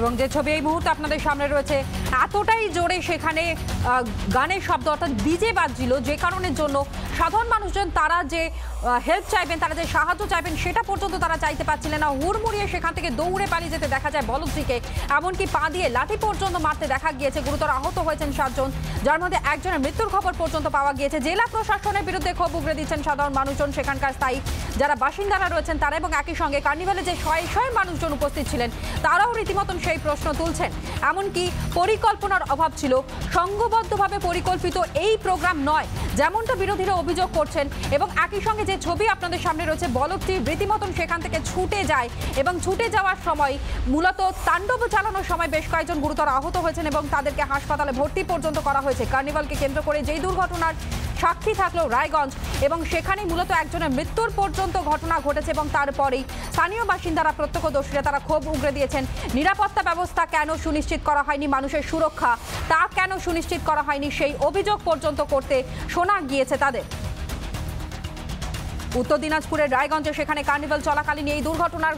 এবং যে ছবি এই মুহূর্তে আপনাদের সামনে রয়েছে এতটাই জোরে সেখানে গানের শব্দ অর্থাৎ ডিজে বাজছিল, যে কারণের জন্য সাধারণ মানুষজন তারা যে হেল্প চাইবেন, তারা যে সাহায্য চাইবেন সেটা পর্যন্ত তারা চাইতে পারছিলেন না। হুড়মুড়িয়ে সেখান থেকে দৌড়ে পালিয়ে যেতে দেখা যায় বলদটিকে, এমনকি পা দিয়ে লাঠি পর্যন্ত মারতে দেখা গিয়েছে। গুরুতর আহত হয়েছেন 7 জন, যার মধ্যে একজনের মৃত্যুর খবর পর্যন্ত পাওয়া গিয়েছে। জেলা প্রশাসনের বিরুদ্ধে ক্ষোভ উগড়ে দিচ্ছেন সাধারণ মানুষজন, সেখানকার স্থায়ী যারা বাসিন্দারা রয়েছেন তারা, এবং একই সঙ্গে কার্নিভালে যে শয়ে শয়ে মানুষজন উপস্থিত ছিলেন তারাও রীতিমতন সেই প্রশ্ন তুলছেন, এমনকি পরিকল্পনার অভাব ছিল, সংঘবদ্ধভাবে পরিকল্পিত এই প্রোগ্রাম নয় যেমনটা বিরোধীরা অভিযোগ করছেন। এবং একই সঙ্গে যে ছবি আপনাদের সামনে রয়েছে, বলকটি রীতিমতন সেখান থেকে ছুটে যায় এবং ছুটে যাওয়ার সময় মূলত তাণ্ডব চালানোর সময় বেশ কয়েকজন গুরুতর আহত হয়েছেন এবং তাদেরকে হাসপাতালে ভর্তি পর্যন্ত করা হয়েছে। কার্নিভালকে কেন্দ্র করে যেই দুর্ঘটনার সাক্ষী থাকলো রায়গঞ্জ, এবং সেখানে মূলত একজনের মৃত্যুর পর্যন্ত ঘটনা ঘটেছে এবং তারপরেই স্থানীয় বাসিন্দারা, প্রত্যক্ষদর্শীরা তারা ক্ষোভ উগড়ে দিয়েছেন। নিরাপত্তা ব্যবস্থা কেন সুনিশ্চিত করা হয়নি, মানুষের সুরক্ষা তা কেন সুনিশ্চিত করা হয়নি সেই অভিযোগ পর্যন্ত করতে শোনা গিয়েছে তাদের। উত্তর দিনাজপুরের রায়গঞ্জে সেখানে কার্নিভাল চলাকালীন এই দুর্ঘটনার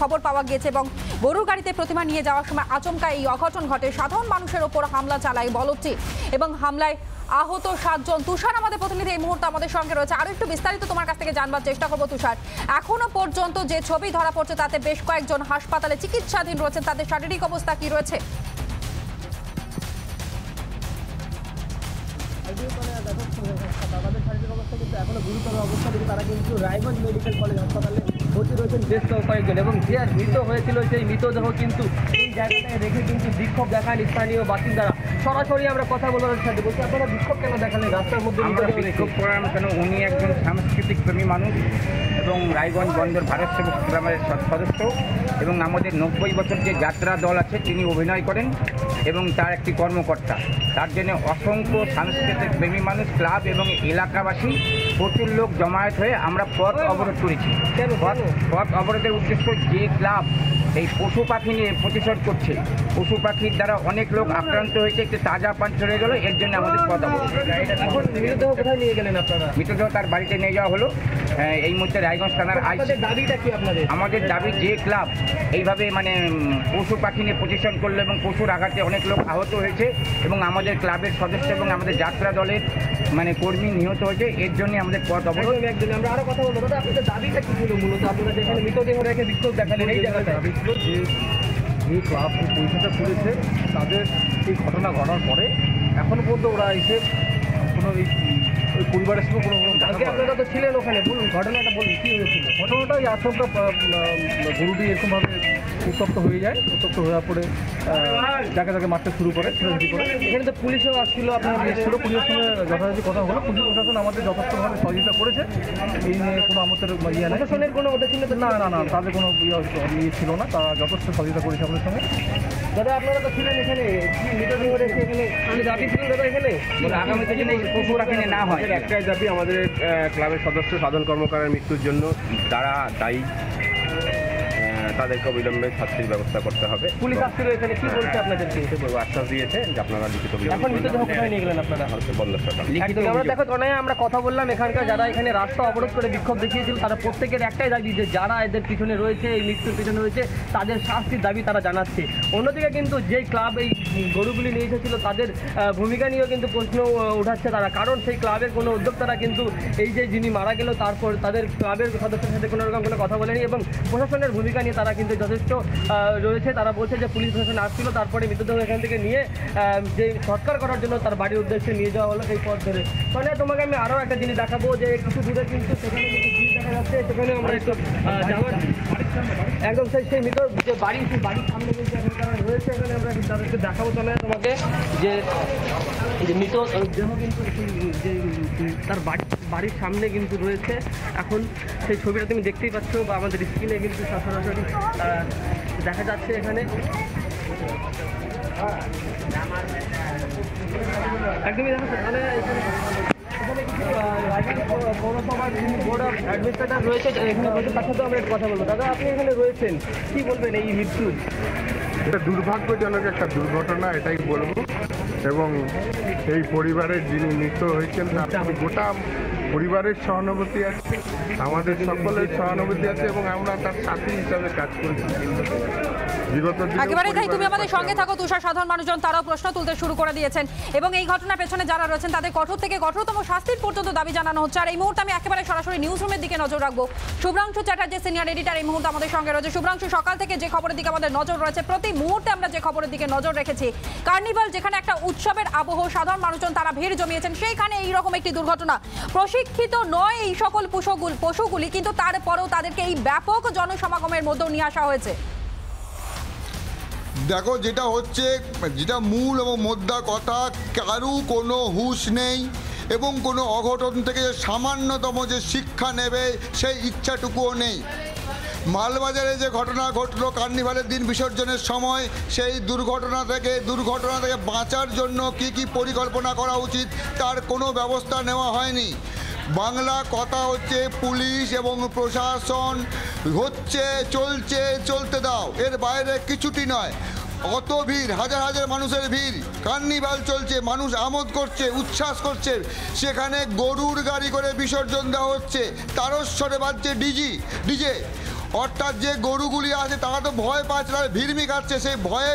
খবর পাওয়া গিয়েছে এবং গরুর গাড়িতে প্রতিমা নিয়ে যাওয়ার সময় আচমকা এই অঘটন ঘটে। সাধারণ মানুষের ওপর হামলা চালায় বলদটি এবং হামলায় আহত 7 জন। তুষার আমাদের প্রতিনিধি এই মুহূর্তে আমাদের সঙ্গে রয়েছে, আরও একটু বিস্তারিত তোমার কাছ থেকে জানবার চেষ্টা করবো। তুষার, এখনো পর্যন্ত যে ছবি ধরা পড়ছে তাতে বেশ কয়েকজন হাসপাতালে চিকিৎসাধীন রয়েছেন, তাদের শারীরিক অবস্থা কি রয়েছে? তাদের শারীরিক অবস্থা কিন্তু এখনো গুরুতর অবস্থা, কিন্তু তারা কিন্তু রায়গঞ্জ মেডিকেল কলেজ হাসপাতালে ভর্তি রয়েছেন বেশ কয়েকজন। এবং যে মৃত হয়েছিল সেই মৃতদেহ কিন্তু এই জায়গাটায় রেখে কিন্তু বিক্ষোভ দেখান স্থানীয় বাসিন্দারা। সরাসরি আমরা কথা বলার সাথে বলছি, আপনারা বিক্ষোভ কেন দেখালেন রাস্তার মধ্যে? বিক্ষোভ করার কেন? উনি একজন সাংস্কৃতিক প্রেমী মানুষ এবং রায়গঞ্জ বন্দর ভারত সেবক গ্রামের সদস্য, এবং আমাদের 90 বছর যে যাত্রা দল আছে তিনি অভিনয় করেন এবং তার একটি কর্মকর্তা। তার জন্য অসংখ্য সাংস্কৃতিক প্রেমী মানুষ, ক্লাব এবং এলাকাবাসী প্রচুর লোক জমায়েত হয়ে আমরা পথ অবরোধ করেছি। পথ অবরোধের উদ্দেশ্য যে ক্লাব এই পশু পাখি নিয়ে প্রতিশোধ করছে, পশু পাখির দ্বারা অনেক লোক আক্রান্ত হয়েছে, একটি তাজা পান চলে গেল, এর জন্য আমাদের পথ অবরোধ। এখন মৃতদেহ কোথায় নিয়ে গেলেন আপনারা? মৃতদেহ তার বাড়িতে নিয়ে যাওয়া হলো এই মুহূর্তে রায়গঞ্জ থানার। দাবিটা কি আপনাদের? আমাদের দাবি যে ক্লাব এইভাবে মানে পশু পাখি নিয়ে প্রতিশোধ করলো এবং পশুর আঘাতে অনেক লোক আহত হয়েছে এবং আমাদের ক্লাবের সদস্য এবং আমাদের যাত্রা দলের মানে কর্মী নিহত হয়েছে, এর জন্য আমাদের পথ অবরোধ। একজন আমরা আরও কথা বলবো, আপনাদের দাবিটা কি ছিল মূলত? আপনারা যেখানে মৃতদেহ রেখে বিক্ষোভ দেখালেন এই জায়গাটা যে ক্লাব পরিষদটা করেছে তাদের এই ঘটনা ঘটার পরে এখনও পর্যন্ত ওরা এসে কোনো পরিবারের সঙ্গে কোনো আপনারা তো ছিলেন ওখানে, বলুন ঘটনাটা বলুন কী হয়েছিল? ঘটনাটাই আশঙ্কা গরুটি এরকমভাবে উত্তপ্ত হয়ে যায়, উত্তপ্ত হওয়ার পরে যাকে তাকে মারতে শুরু করে ছোটাছুটি করে। এখানে তো পুলিশও আসছিল, আপনার ছিল পুলিশের সঙ্গে যথাযথ কথা হলো, পুলিশ প্রশাসন আমাদের যথেষ্টভাবে সহযোগিতা করেছে। এই নিয়ে কোনো আমাদের ইয়ে নেই, প্রশাসনের কোনো ওদের ছিল না, না না তাদের কোনো ইয়ে ছিল না, তারা যথেষ্ট সহযোগিতা করেছে আমাদের সঙ্গে। দাদা আপনারা তো ছিলেন এখানে, এখানে দাবি ছিল দাদা এখানে আগামীতে যেন পশু রাখেন না হয়, একটাই দাবি। আমাদের ক্লাবের সদস্য সাধারণ কর্মকারের মৃত্যুর জন্য যারা দায়ী তাদেরকে অবিলম্বে শাস্তির ব্যবস্থা করতে হবে। পুলিশ আসছিল এখানে, কি বলছে আপনাদেরকে? আশ্বাস দিয়েছে যে আপনারা লিখিত অভিযোগ। আমরা কথা বললাম এখানকার যারা এখানে রাস্তা অবরোধ করে বিক্ষোভ দেখিয়েছিল, তারা প্রত্যেকের একটাই দাবি যে যারা এদের পিছনে রয়েছে, এই মৃত্যুর পিছনে রয়েছে, তাদের শাস্তির দাবি তারা জানাচ্ছে। অন্যদিকে কিন্তু যেই ক্লাব এই গরুগুলি নিয়ে এসেছিল তাদের ভূমিকা নিয়েও কিন্তু প্রশ্ন উঠাচ্ছে তারা, কারণ সেই ক্লাবের কোনো উদ্যোক্তারা কিন্তু এই যে যিনি মারা গেল তারপর তাদের ক্লাবের সদস্যের সাথে কোনো রকম কোনো কথা বলেনি, এবং প্রশাসনের ভূমিকা নিয়ে তারা কিন্তু যথেষ্ট রয়েছে। তারা বলছে যে পুলিশ প্রশাসন আসছিল, তারপরে মৃতদেহ এখান থেকে নিয়ে যে সৎকার করার জন্য তার বাড়ির উদ্দেশ্যে নিয়ে যাওয়া হলো এই পথ ধরে। মানে তোমাকে আমি আরও একটা জিনিস দেখাবো যে কিছু দূরে কিন্তু সেখানে দেখা যাচ্ছে, সেখানে আমরা একটু যাওয়ার একদম সেই মৃত যে বাড়ি, সেই বাড়ির সামনে কিন্তু এখন তারা রয়েছে। এখানে আমরা তাদেরকে দেখাবো তোমাকে যে মৃত দেহ কিন্তু যে তার বাড়ির সামনে কিন্তু রয়েছে। এখন সেই ছবিটা তুমি দেখতেই পাচ্ছ বা আমাদের স্ক্রিনে কিন্তু সরাসরি দেখা যাচ্ছে এখানে একদমই দেখা যাচ্ছে। পৌরসভার যিনি বোর্ড অফ অ্যাডমিনিস্ট্রেটর রয়েছে তার সাথেও আমরা কথা বলবো। দাদা আপনি এখানে রয়েছেন, কি বলবেন এই মৃত্যু? এটা দুর্ভাগ্যজনক একটা দুর্ঘটনা এটাই বলবো, এবং এই পরিবারের যিনি মৃত্যু হয়েছেন গোটা পরিবারের সহানুভূতি আছে, আমাদের সকলের সহানুভূতি আছে এবং আমরা তার সাথী হিসাবে কাজ করছি। একেবারে তাই, তুমি আমাদের সঙ্গে থাকো তুষার। সাধারণ মানুষজন তারাও প্রশ্ন তুলতে শুরু করে দিয়েছেন এবং এই ঘটনার পেছনে যারা রয়েছেন তাদের কঠোর থেকে কঠোরতম শাস্তির পর্যন্ত দাবি জানানো হচ্ছে। আর এই মুহূর্তে আমি একেবারে সরাসরি নিউজ রুমের দিকে নজর রাখবো। শুভ্রাংশু চ্যাটার্জি সিনিয়র এডিটর এই মুহূর্তে আমাদের সঙ্গে রয়েছে। শুভ্রাংশু, সকাল থেকে যে খবরের দিকে আমাদের নজর রয়েছে, প্রতি মুহূর্তে আমরা যে খবরের দিকে নজর রেখেছি, কার্নিভাল যেখানে একটা উৎসবের আবহ, সাধারণ মানুষজন তারা ভিড় জমিয়েছেন, সেইখানে এইরকম একটি দুর্ঘটনা। প্রশিক্ষিত নয় এই সকল পশুগুলি, কিন্তু তারপরেও তাদেরকে এই ব্যাপক জনসমাগমের মধ্যেও নিয়ে আসা হয়েছে। দেখো যেটা হচ্ছে, যেটা মূল এবং মোদ্দা কথা, কারু কোনো হুঁশ নেই এবং কোনো অঘটন থেকে যে সামান্যতম যে শিক্ষা নেবে সেই ইচ্ছাটুকুও নেই। মালবাজারে যে ঘটনা ঘটল কার্নিভালের দিন বিসর্জনের সময়, সেই দুর্ঘটনা থেকে বাঁচার জন্য কি পরিকল্পনা করা উচিত তার কোনো ব্যবস্থা নেওয়া হয়নি। বাংলা কথা হচ্ছে পুলিশ এবং প্রশাসন চলতে দাও, এর বাইরে কিছুটি নয়। অত ভিড়, হাজার হাজার মানুষের ভিড়, কার্নিভাল চলছে, মানুষ আমোদ করছে, উচ্ছ্বাস করছে, সেখানে গরুর গাড়ি করে বিসর্জন দেওয়া হচ্ছে, তারস্বরে বাজছে ডিজে। অর্থাৎ যে গরুগুলি আছে তারা তো ভয় পাচ্ছে, তারা ভিড়মি খাচ্ছে, সেই ভয়ে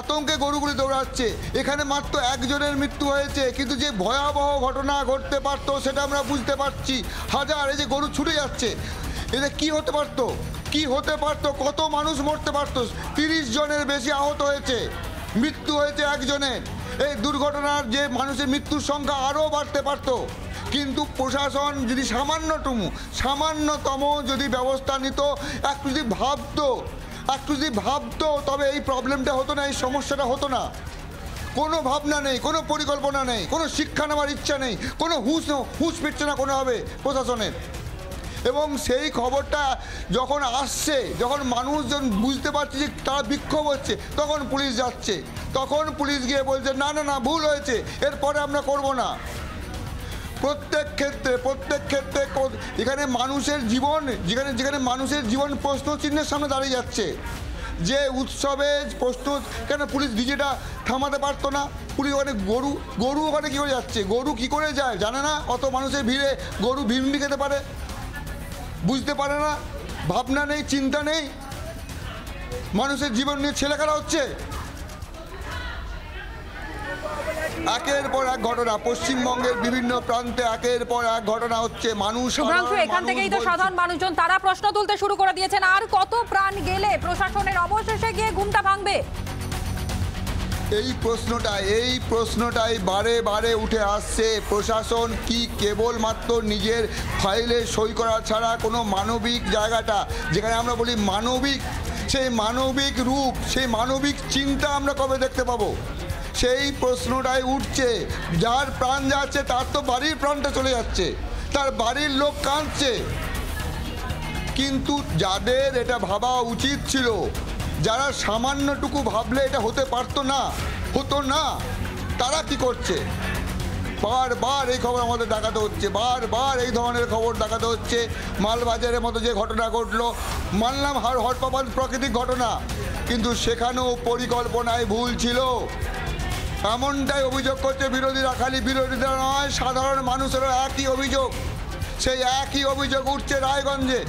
আতঙ্কে গরুগুলি দৌড়াচ্ছে। এখানে মাত্র একজনের মৃত্যু হয়েছে, কিন্তু যে ভয়াবহ ঘটনা ঘটতে পারতো সেটা আমরা বুঝতে পারছি। হাজার এই যে গরু ছুটে যাচ্ছে, এটা কি হতে পারতো, কত মানুষ মরতে পারতো। 30 জনের বেশি আহত হয়েছে, মৃত্যু হয়েছে একজনের। এই দুর্ঘটনার যে মানুষের মৃত্যুর সংখ্যা আরও বাড়তে পারতো, কিন্তু প্রশাসন যদি সামান্যতম যদি ব্যবস্থা নিত, একটু যদি ভাবতো তবে এই প্রবলেমটা হতো না, এই সমস্যাটা হতো না। কোনো ভাবনা নেই, কোনো পরিকল্পনা নেই, কোনো শিক্ষা নেওয়ার ইচ্ছা নেই, কোনো হুঁশ ফিরছে না কোনোভাবে প্রশাসনের। এবং সেই খবরটা যখন আসছে, যখন মানুষজন বুঝতে পারছে যে তারা বিক্ষোভ হচ্ছে, তখন পুলিশ গিয়ে বলছে না ভুল হয়েছে, এরপরে আমরা করব না। প্রত্যেক ক্ষেত্রে এখানে মানুষের জীবন প্রশ্ন চিহ্নের সামনে দাঁড়িয়ে যাচ্ছে। যে উৎসবে প্রশ্ন, কেন পুলিশ ডিজেটা থামাতে পারতো না? পুলিশ ওখানে গরু ওখানে কী করে যাচ্ছে, গরু কী করে যায় জানে না। অত মানুষের ভিড়ে গরু ভিমড়ি খেতে পারে, বুঝতে পারে না, ভাবনা নেই, চিন্তা নেই, মানুষের জীবন নিয়ে ছেলেখেলা হচ্ছে। একের পর এক ঘটনা পশ্চিমবঙ্গের বিভিন্ন প্রান্তে, একের পর এক ঘটনা হচ্ছে। মানুষ এখান থেকেই তো সাধারণ মানুষজন তারা প্রশ্ন তুলতে শুরু করে দিয়েছেন, আর কত প্রাণ গেলে প্রশাসনের অবশেষে গিয়ে ঘুমটা ভাঙবে? এই প্রশ্নটাই বারে বারে উঠে আসছে। প্রশাসন কি কেবলমাত্র নিজের ফাইলে সই করা ছাড়া কোনো মানবিক জায়গাটা, যেখানে আমরা বলি মানবিক, সেই মানবিক রূপ, সেই মানবিক চিন্তা আমরা কবে দেখতে পাবো? সেই প্রশ্নটাই উঠছে। যার প্রাণ যাচ্ছে তার তো বাড়ির প্রাণটা চলে যাচ্ছে, তার বাড়ির লোক কাঁদছে, কিন্তু যাদের এটা ভাবা উচিত ছিল, যারা সামান্যটুকু ভাবলে এটা হতো না, তারা কি করছে? বারবার এই খবর আমাদের দেখাতে হচ্ছে, বারবার এই ধরনের খবর দেখাতে হচ্ছে। মালবাজারের মতো যে ঘটনা ঘটলো, মানলাম হটপাপাল প্রাকৃতিক ঘটনা, কিন্তু সেখানেও পরিকল্পনায় ভুল ছিল, এমনটাই অভিযোগ করছে বিরোধীরা। খালি বিরোধীরা নয়, সাধারণ মানুষেরও একই অভিযোগ, সেই একই অভিযোগ উঠছে রায়গঞ্জে,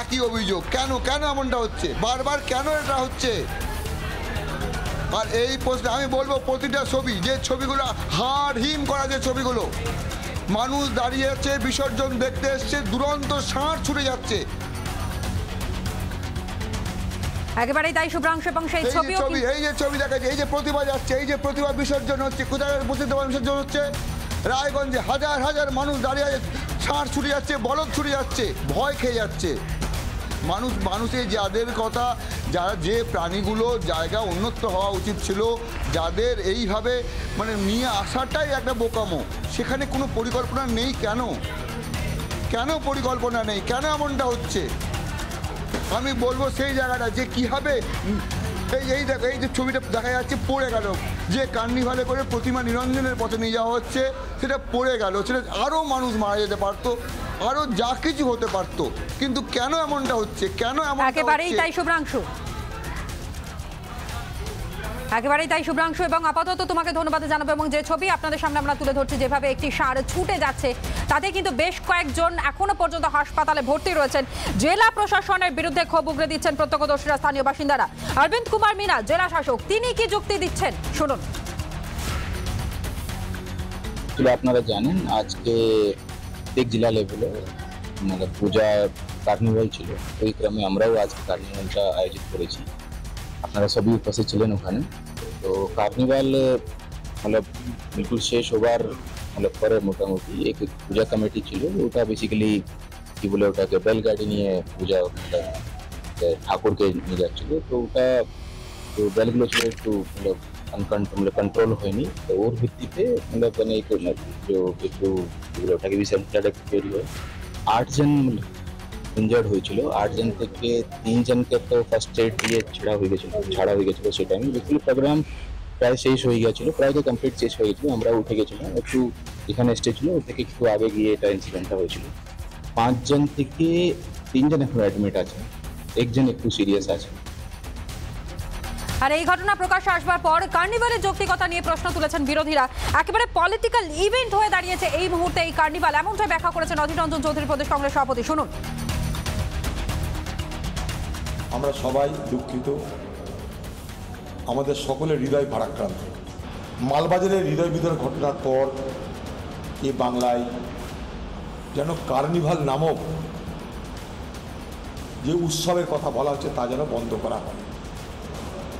একই অভিযোগ। কেন এমনটা হচ্ছে বারবার, কেন এটা হচ্ছে? আর এই প্রশ্নে আমি বলবো, প্রতিটা ছবি, যে ছবিগুলো হাড় হিম করা, যে ছবিগুলো মানুষ দাঁড়িয়ে আছে বিসর্জন দেখতে এসছে, দুরন্ত ষাঁড় ছুটে যাচ্ছে, একেবারেই তাই শুভ্রাংশু। এবং সেই ছবি দেখা যায়, এই যে প্রতিভা যাচ্ছে, এই যে প্রতিভা বিসর্জন হচ্ছে, কোথায় প্রতিভা বিসর্জন হচ্ছে? রায়গঞ্জে হাজার হাজার মানুষ দাঁড়িয়ে আছে, ষাঁড় ছুটে যাচ্ছে, বলদ ছুটে যাচ্ছে, ভয় খেয়ে যাচ্ছে মানুষ। মানুষের যাদের কথা, যারা যে প্রাণীগুলো জায়গা অন্যত্র হওয়া উচিত ছিল, যাদের এইভাবে নিয়ে আসাটাই একটা বোকামো। সেখানে কোনো পরিকল্পনা নেই। কেন পরিকল্পনা নেই? কেন এমনটা হচ্ছে? আমি বলবো সেই জায়গাটা যে কীভাবে এই যে ছবিটা দেখা যাচ্ছে পড়ে গেল, যে কার্নিভালে করে প্রতিমা নিরঞ্জনের পথে নিয়ে যাওয়া হচ্ছে, সেটা পড়ে গেল, সেটা আরও মানুষ মারা যেতে পারতো, আরও যা কিছু হতে পারতো, কিন্তু কেন এমনটা হচ্ছে? কেন এমন? একেবারেই তাই শুভ্রাংশু, একেবারেই তাই শুভ্রাংশু, এবং আপাতত তোমাকে ধন্যবাদ জানাবো। এবং যে ছবি আপনাদের সামনে আমরা তুলে ধরছি, যেভাবে একটি ষাঁড় ছুটে যাচ্ছে, তাতে কিন্তু বেশ কয়েকজন এখনো পর্যন্ত হাসপাতালে ভর্তি রয়েছেন। জেলা প্রশাসনের বিরুদ্ধে ক্ষোভ উগড়ে দিচ্ছেন প্রত্যক্ষদর্শীরা, স্থানীয় বাসিন্দারা। অরবিন্দ কুমার মিনা জেলা শাসক, তিনি কি যুক্তি দিচ্ছেন শুনুন। আপনারা জানেন আজকে জেলা লেভেলে মানে পূজা কার্নিভাল ছিল, ওই ক্রমে আমরাও আজকে কার্নিভালটা আয়োজিত করেছি। আপনারা সবই উপস্থিত ছিলেন ওখানে। তো কার্নিভাল मतलब बिल्कुल शेष होवार मतलब पर मोटामोटी एक पूजा कमेटी छिलो, ওটা বেসিক্যালি কি বলে ওটাকে বেলগাড়ি নিয়ে পূজা ঠাকুরকে নিয়ে যাচ্ছিল। তো ওটা তো বেলগুলো ছিল একটু मतलब कंट्रोल হয়নি। তো ওর ভিত্তিতে मतलब মানে ওটাকে বিসেন্টার তৈরি হয়। 8 জন इंजर्ड হয়েছিল, 8 জন থেকে 3 জনকে তো ফার্স্ট এড দিয়ে ছাড়া হয়ে গেছিল। সেই টাইমে बिल्कुल প্রোগ্রাম প্রায় শেষ হয়ে গিয়েছিল, প্রায় কমপ্লিট শেষ হয়ে গেছিল। আমরা উঠে গেছিলাম, একটু এখানে স্টেজ ছিল, ওর থেকে একটু আগে গিয়ে এটা ইনসিডেন্টটা হয়েছিল। 5 জন থেকে 3 জন এখন অ্যাডমিট আছে, 1 জন একটু সিরিয়াস আছে। আর এই ঘটনা প্রকাশ্যে আসবার পর কার্নিভালের যৌক্তিকতা নিয়ে প্রশ্ন তুলেছেন বিরোধীরা। একেবারে পলিটিক্যাল ইভেন্ট হয়ে দাঁড়িয়েছে এই মুহূর্তে এই কার্নিভাল, এমনটাই ব্যাখ্যা করেছেন অধীর রঞ্জন চৌধুরী, প্রদেশ কংগ্রেস সভাপতি। শুনুন। আমরা সবাই দুঃখিত, আমাদের সকলের হৃদয় ভারাক্রান্ত। মালবাজারের হৃদয় বিদারক ঘটনার পর এ বাংলায় যেন কার্নিভাল নামক যে উৎসবের কথা বলা হচ্ছে তা যেন বন্ধ করা হয়।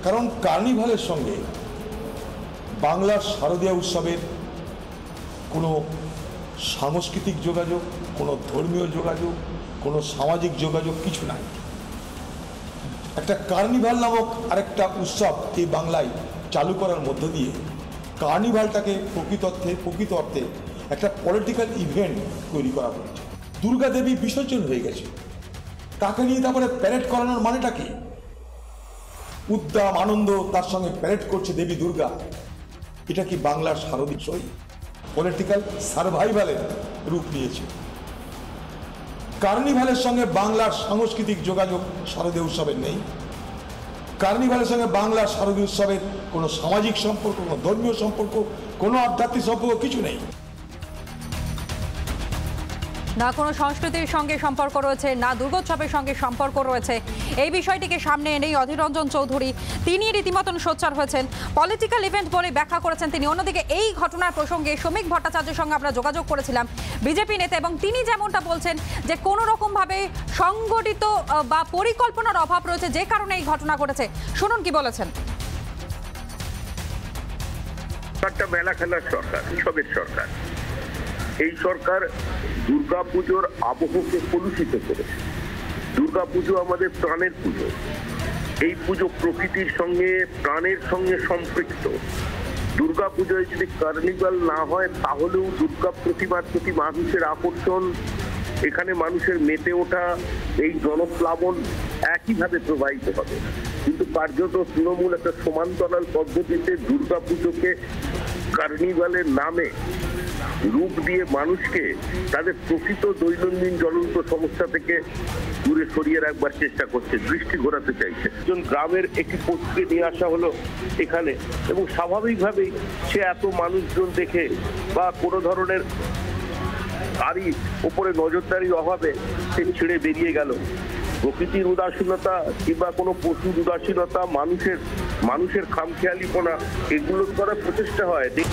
কারণ কার্নিভালের সঙ্গে বাংলার শারদীয়া উৎসবের কোনো সাংস্কৃতিক যোগাযোগ, কোনো ধর্মীয় যোগাযোগ, কোনো সামাজিক যোগাযোগ কিছু নাই। একটা কার্নিভাল নামক আরেকটা উৎসব এই বাংলায় চালু করার মধ্য দিয়ে কার্নিভালটাকে প্রকৃত অর্থে একটা পলিটিক্যাল ইভেন্ট তৈরি করা হয়েছে। দুর্গাদেবী বিসর্জন হয়ে গেছে, তাকে নিয়ে তারপরে প্যারেড করানোর মানেটা কি? উদ্দাম আনন্দ তার সঙ্গে প্যারেড করছে দেবী দুর্গা। এটা কি বাংলার শারদীয় উৎসব? পলিটিক্যাল সার্ভাইভালের রূপ নিয়েছে। কার্নিভালের সঙ্গে বাংলার সাংস্কৃতিক যোগাযোগ শারদীয় উৎসবের নেই। কার্নিভালের সঙ্গে বাংলার শারদীয় উৎসবের কোনো সামাজিক সম্পর্ক, কোনো ধর্মীয় সম্পর্ক, কোনো আধ্যাত্মিক সম্পর্ক কিছু নেই। না কোনো সংস্কৃতির সঙ্গে সম্পর্ক রয়েছে, না দুর্গোৎসবের সঙ্গে সম্পর্ক রয়েছে। এই বিষয়টিকে সামনে এনেই অধীর রঞ্জন চৌধুরী তিনি রীতিমতন সোচ্চার হয়েছেন, পলিটিক্যাল ইভেন্ট বলে ব্যাখ্যা করেছেন তিনি। অন্যদিকে এই ঘটনার প্রসঙ্গে শ্রমিক ভট্টাচার্যের সঙ্গে আমরা যোগাযোগ করেছিলাম, বিজেপি নেতা, এবং তিনি যেমনটা বলছেন যে কোনো রকমভাবে সংগঠিত বা পরিকল্পনার অভাব রয়েছে, যে কারণে এই ঘটনা ঘটেছে। শুনুন কি বলেছেন। একটা মেলা খেলার সরকার, শ্রমিক সরকার। এই সরকার দুর্গাপুজোর আবহকে কলুষিত করেছে। দুর্গাপুজো আমাদের প্রাণের পুজো। এই পুজো প্রকৃতির সঙ্গে, প্রাণের সঙ্গে সম্পৃক্ত। দুর্গাপুজোয় যদি কার্নিভাল না হয়, তাহলেও দুর্গা প্রতিমার প্রতি মানুষের আকর্ষণ, এখানে মানুষের মেতে ওঠা, এই জনপ্লাবন একইভাবে প্রবাহিত হবে। কিন্তু কার্যত তৃণমূল একটা সমান্তরাল পদ্ধতিতে দুর্গাপুজোকে কার্নিভালের নামে রূপ দিয়ে মানুষকে তাদের প্রকৃত দৈনন্দিন জ্বলন্ত সমস্যা থেকে দূরে সরিয়ে রাখবার চেষ্টা করছে, দৃষ্টি ঘোরাতে চাইছে। একজন গ্রামের একটি পথকে নিয়ে আসা হলো এখানে, এবং স্বাভাবিকভাবেই সে এত মানুষজন দেখে বা কোনো ধরনের গাড়ি ওপরে নজরদারির অভাবে সে ছেড়ে বেরিয়ে গেল। প্রকৃতির উদাসীনতা কিংবা কোনো পশুর উদাসীনতা, মানুষের খামখেয়ালিপনা, এগুলোর দ্বারা প্রচেষ্টা হয়।